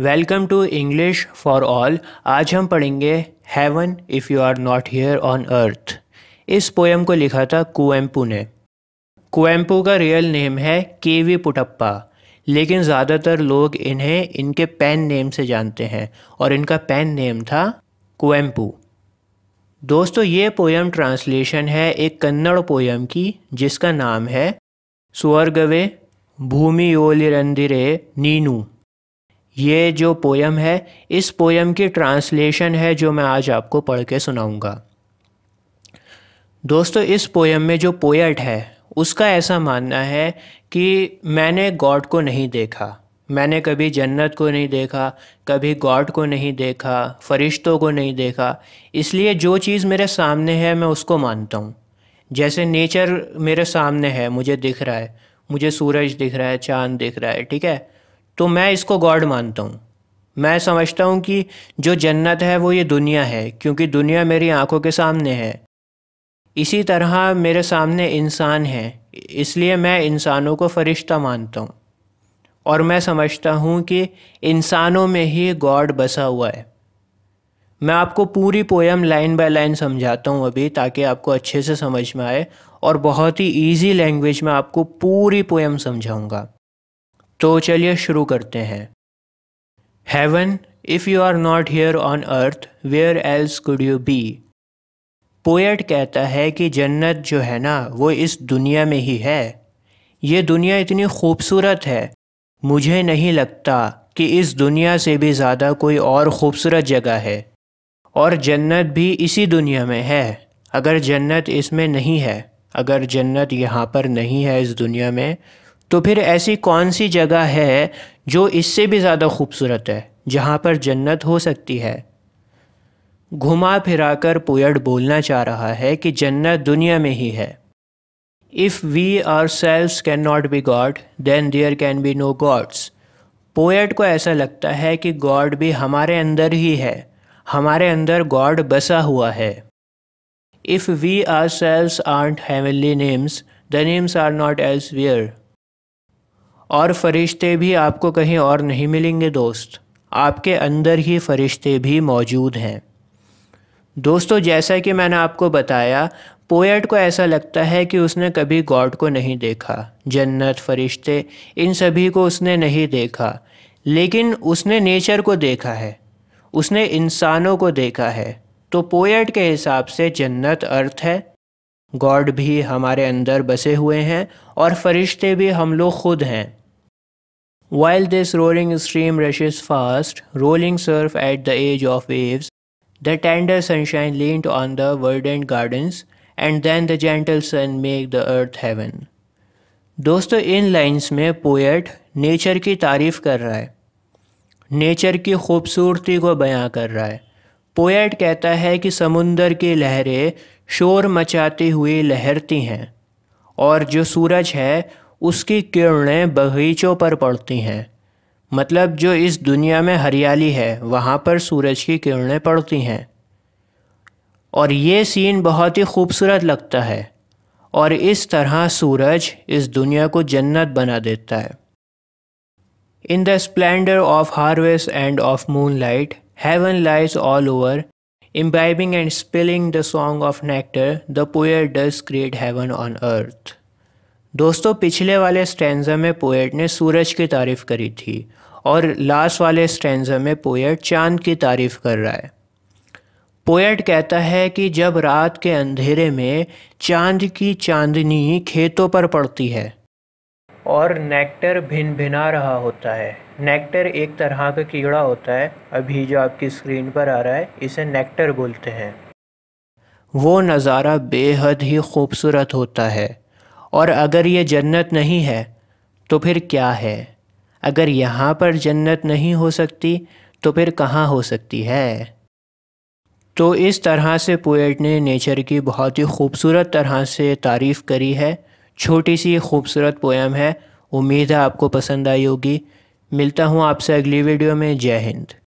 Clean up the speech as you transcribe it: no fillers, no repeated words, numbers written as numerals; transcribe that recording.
Welcome to English for all. आज हम पढ़ेंगे heaven if you are not here on earth. इस poem को लिखा था कुवेम्पू ने। कुवेम्पू का रियल नेम है केवी पुटप्पा, लेकिन ज़्यादातर लोग इन्हें इनके पेन नेम से जानते हैं और इनका पेन नेम था कुवेम्पू। दोस्तों, ये पोएम ट्रांसलेशन है एक कन्नड़ पोएम की जिसका नाम है स्वर्गवे भूमि ओलेरंदिरे नीनू। ये जो पोएम है, इस पोएम की ट्रांसलेशन है जो मैं आज आपको पढ़ के सुनाऊँगा। दोस्तों, इस पोएम में जो पोएट है उसका ऐसा मानना है कि मैंने गॉड को नहीं देखा, मैंने कभी जन्नत को नहीं देखा, कभी गॉड को नहीं देखा, फरिश्तों को नहीं देखा, इसलिए जो चीज़ मेरे सामने है मैं उसको मानता हूँ। जैसे नेचर मेरे सामने है, मुझे दिख रहा है, मुझे सूरज दिख रहा है, चाँद दिख रहा है, ठीक है, तो मैं इसको गॉड मानता हूँ। मैं समझता हूँ कि जो जन्नत है वो ये दुनिया है, क्योंकि दुनिया मेरी आंखों के सामने है। इसी तरह मेरे सामने इंसान है, इसलिए मैं इंसानों को फरिश्ता मानता हूँ और मैं समझता हूँ कि इंसानों में ही गॉड बसा हुआ है। मैं आपको पूरी पोएम लाइन बाय लाइन समझाता हूँ अभी, ताकि आपको अच्छे से समझ में आए, और बहुत ही ईजी लैंग्वेज में आपको पूरी पोएम समझाऊँगा। तो चलिए शुरू करते हैं। Heaven if you are not here on earth where else could you be. Poet कहता है कि जन्नत जो है ना, वो इस दुनिया में ही है। ये दुनिया इतनी खूबसूरत है, मुझे नहीं लगता कि इस दुनिया से भी ज़्यादा कोई और ख़ूबसूरत जगह है, और जन्नत भी इसी दुनिया में है। अगर जन्नत इसमें नहीं है, अगर जन्नत यहाँ पर नहीं है इस दुनिया में, तो फिर ऐसी कौन सी जगह है जो इससे भी ज़्यादा खूबसूरत है, जहाँ पर जन्नत हो सकती है। घुमा फिराकर पोएट बोलना चाह रहा है कि जन्नत दुनिया में ही है। If we ourselves can not be god then there can be no gods. Poet को ऐसा लगता है कि गॉड भी हमारे अंदर ही है, हमारे अंदर गॉड बसा हुआ है। If we ourselves art heavenly names the names are not elsewhere. और फरिश्ते भी आपको कहीं और नहीं मिलेंगे दोस्त, आपके अंदर ही फरिश्ते भी मौजूद हैं। दोस्तों, जैसा कि मैंने आपको बताया, पोएट को ऐसा लगता है कि उसने कभी गॉड को नहीं देखा, जन्नत, फरिश्ते, इन सभी को उसने नहीं देखा, लेकिन उसने नेचर को देखा है, उसने इंसानों को देखा है। तो पोएट के हिसाब से जन्नत अर्थ है, गॉड भी हमारे अंदर बसे हुए हैं और फरिश्ते भी हम लोग खुद हैं। While this rolling stream rushes fast rolling surf at the edge of waves The tender sunshine leaned on the verdant gardens, and then the gentle sun made the earth heaven. दोस्तों, इन लाइन्स में poet nature की तारीफ़ कर रहा है, nature की खूबसूरती को बयां कर रहा है। पोएट कहता है कि समुंदर की लहरें शोर मचाती हुई लहरती हैं, और जो सूरज है उसकी किरणें बगीचों पर पड़ती हैं। मतलब जो इस दुनिया में हरियाली है वहाँ पर सूरज की किरणें पड़ती हैं, और ये सीन बहुत ही खूबसूरत लगता है, और इस तरह सूरज इस दुनिया को जन्नत बना देता है। In the splendour of harvest and of moonlight heaven lies all over imbibing and spilling the song of nectar the poet does create heaven on earth. दोस्तों, पिछले वाले स्टैंजा में पोएट ने सूरज की तारीफ़ करी थी, और लास्ट वाले स्टैंजा में पोएट चांद की तारीफ़ कर रहा है। पोएट कहता है कि जब रात के अंधेरे में चांद की चांदनी खेतों पर पड़ती है और नेक्टर भिनभिना रहा होता है। नेक्टर एक तरह का कीड़ा होता है, अभी जो आपकी स्क्रीन पर आ रहा है इसे नेक्टर बोलते हैं। वो नज़ारा बेहद ही खूबसूरत होता है, और अगर ये जन्नत नहीं है तो फिर क्या है? अगर यहाँ पर जन्नत नहीं हो सकती तो फिर कहाँ हो सकती है? तो इस तरह से पोएट ने नेचर की बहुत ही खूबसूरत तरह से तारीफ़ करी है। छोटी सी खूबसूरत पोएम है। उम्मीद है आपको पसंद आई होगी। मिलता हूँ आपसे अगली वीडियो में। जय हिंद।